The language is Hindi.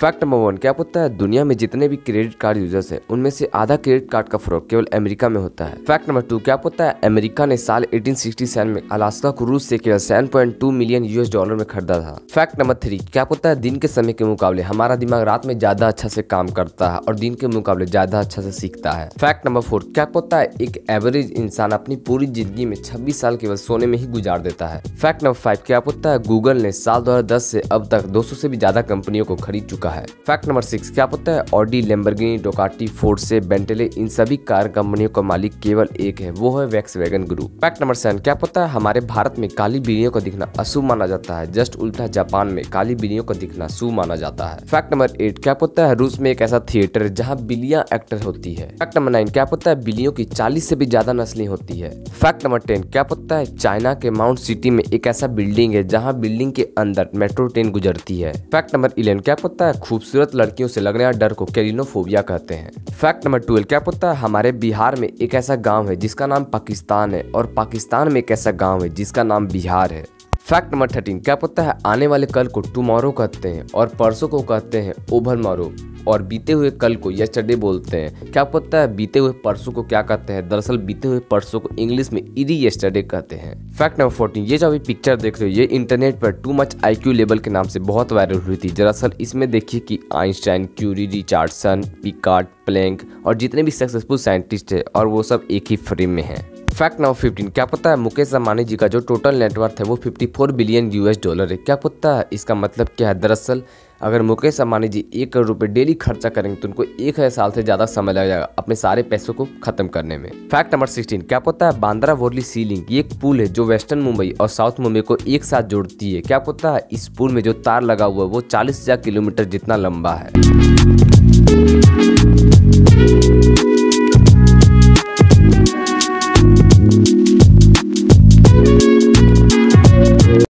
फैक्ट नंबर 1 क्या पता है, दुनिया में जितने भी क्रेडिट कार्ड यूजर्स हैं उनमें से आधा क्रेडिट कार्ड का फ्रॉड केवल अमेरिका में होता है। फैक्ट नंबर 2 क्या पता है, अमेरिका ने साल 1867 में अलास्का क्रूज से केवल 7.2 मिलियन यूएस डॉलर में खरीदा था। फैक्ट नंबर 3 क्या पता है, दिन के समय के मुकाबले हमारा दिमाग रात में ज्यादा अच्छा से काम करता है और दिन के मुकाबले ज्यादा अच्छा से सीखता है। फैक्ट नंबर 4 क्या पता है, एक एवरेज इंसान अपनी पूरी जिंदगी में 26 साल केवल सोने में ही गुजार देता है। फैक्ट नंबर 5 क्या पता है, गूगल ने साल 2010 से अब तक 200 से भी ज्यादा कंपनियों को खरीद चुका है। फैक्ट नंबर 6 क्या पता है, ऑडी, लैम्बोर्गिनी, डुकाटी, फोर्ड से बेंटले इन सभी कार कंपनियों का मालिक केवल एक है, वो है वोल्क्सवैगन ग्रुप। फैक्ट नंबर 7 क्या पता है, हमारे भारत में काली बिल्लियों का दिखना अशुभ माना जाता है, जस्ट उल्टा जापान में काली बिल्लियों का दिखना शुभ माना जाता है। फैक्ट नंबर 8 क्या पता है, रूस में एक ऐसा थिएटर है जहाँ बिल्लियां एक्टर होती है। फैक्ट नंबर 9 क्या पता है, बिल्लियों की 40 से भी ज्यादा नस्लें होती है। फैक्ट नंबर 10 क्या पता है, चाइना के माउंट सिटी में एक ऐसा बिल्डिंग है जहाँ बिल्डिंग के अंदर मेट्रो ट्रेन गुजरती है। फैक्ट नंबर 11 क्या पता है, खूबसूरत लड़कियों से लगने वाला डर को कैलिनोफोबिया कहते हैं। फैक्ट नंबर 12 क्या पता है, हमारे बिहार में एक ऐसा गांव है जिसका नाम पाकिस्तान है और पाकिस्तान में एक ऐसा गांव है जिसका नाम बिहार है। फैक्ट नंबर 13 क्या पता है, आने वाले कल को टुमारो कहते हैं और परसों को कहते हैं ओभरमारो और बीते हुए कल को यस्टरडे बोलते हैं। क्या पता है, बीते हुए परसों को क्या कहते हैं, दरअसल बीते हुए परसों को इंग्लिश में इरी यस्टरडे कहते हैं। फैक्ट नंबर 14 ये जो अभी पिक्चर देख रहे हो ये इंटरनेट पर टू मच आईक्यू लेवल के नाम से बहुत वायरल हुई थी। दरअसल इसमें देखिए कि Einstein, Curie, Richardson, Picard, Planck और जितने भी सक्सेसफुल साइंटिस्ट है और वो सब एक ही फ्रेम में है। फैक्ट नंबर 15 क्या पता है, मुकेश अंबानी जी का जो टोटल नेटवर्थ है वो 54 बिलियन यूएस डॉलर है। क्या पता है, इसका मतलब क्या है, दरअसल अगर मुकेश अंबानी जी 1 करोड़ रुपए डेली खर्चा करेंगे तो उनको 1 साल से ज़्यादा समय लग जाएगा अपने सारे पैसों को खत्म करने में। फैक्ट नंबर 16 क्या पता है, बांद्रा वर्ली सीलिंक ये एक पुल है जो वेस्टर्न मुंबई और साउथ मुंबई को एक साथ जोड़ती है। क्या पता है, इस पुल में जो तार लगा हुआ है वो 40,000 किलोमीटर जितना लंबा है।